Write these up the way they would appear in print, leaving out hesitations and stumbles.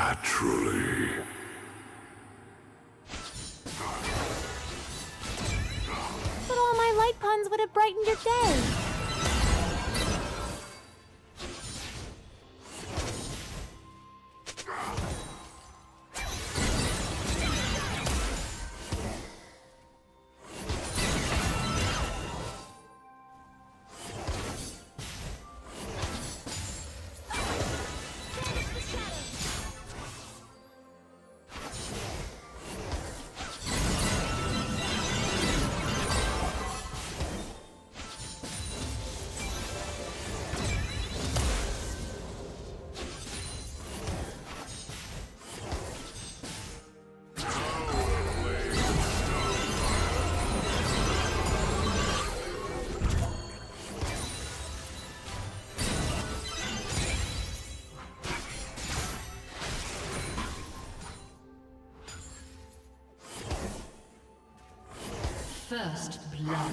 Naturally. But all my light puns would have brightened your day. First blood.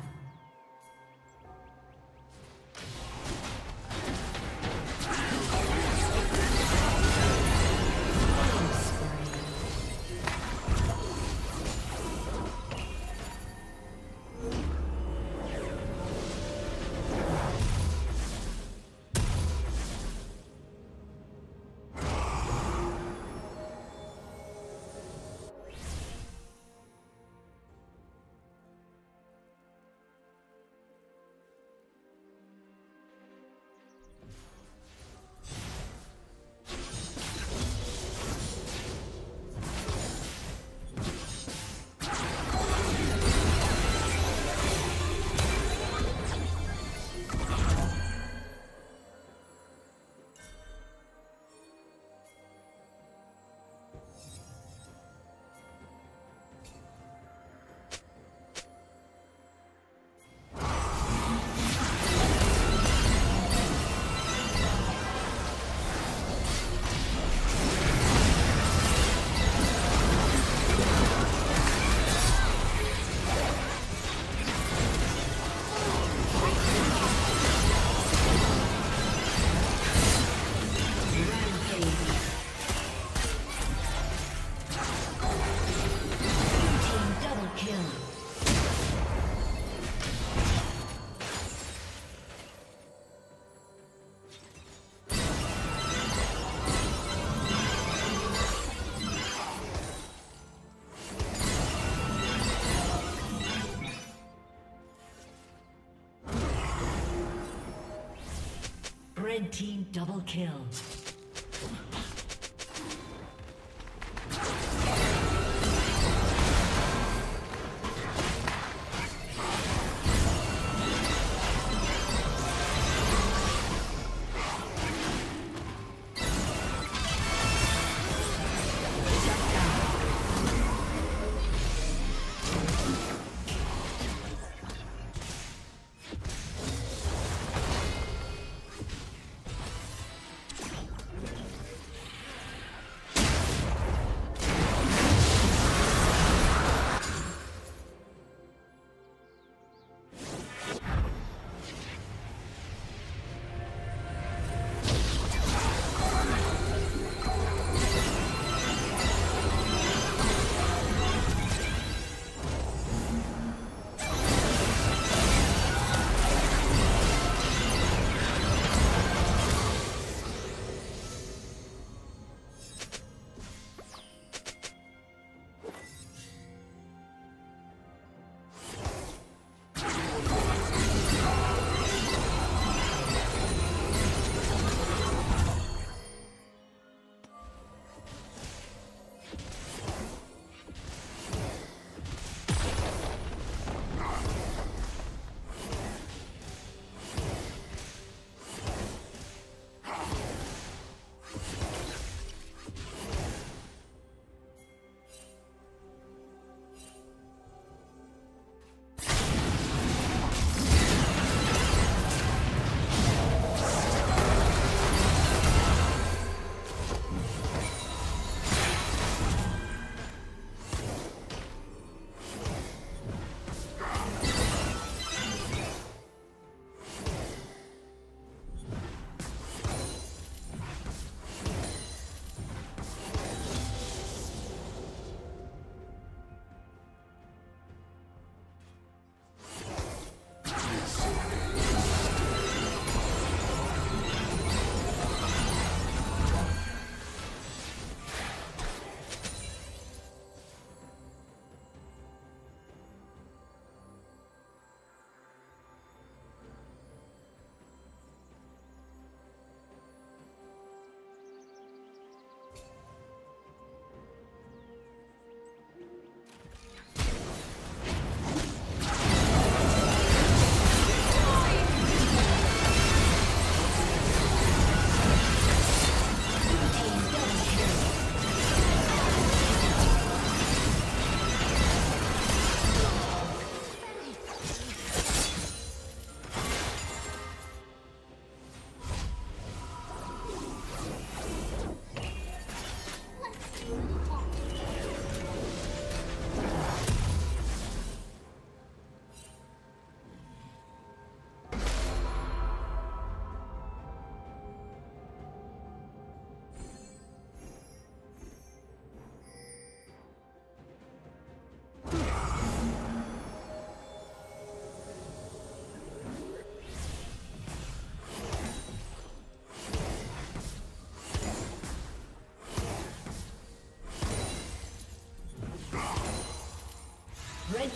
Red team double kill. Red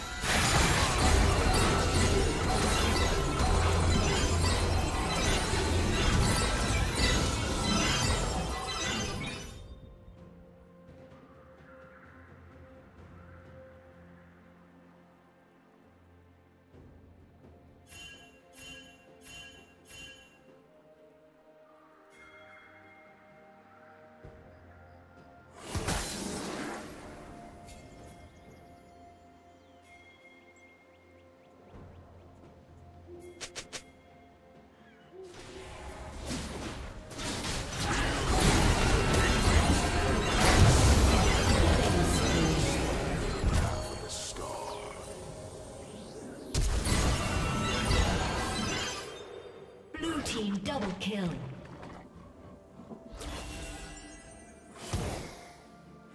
Double kill.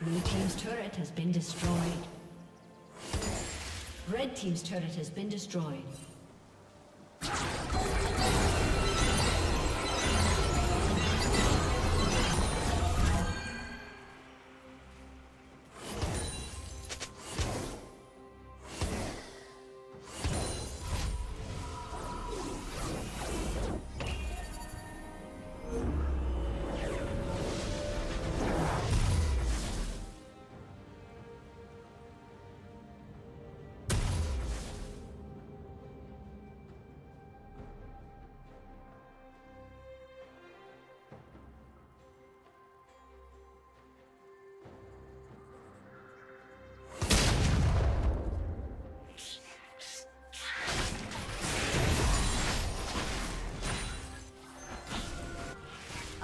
Blue team's turret has been destroyed. Red team's turret has been destroyed.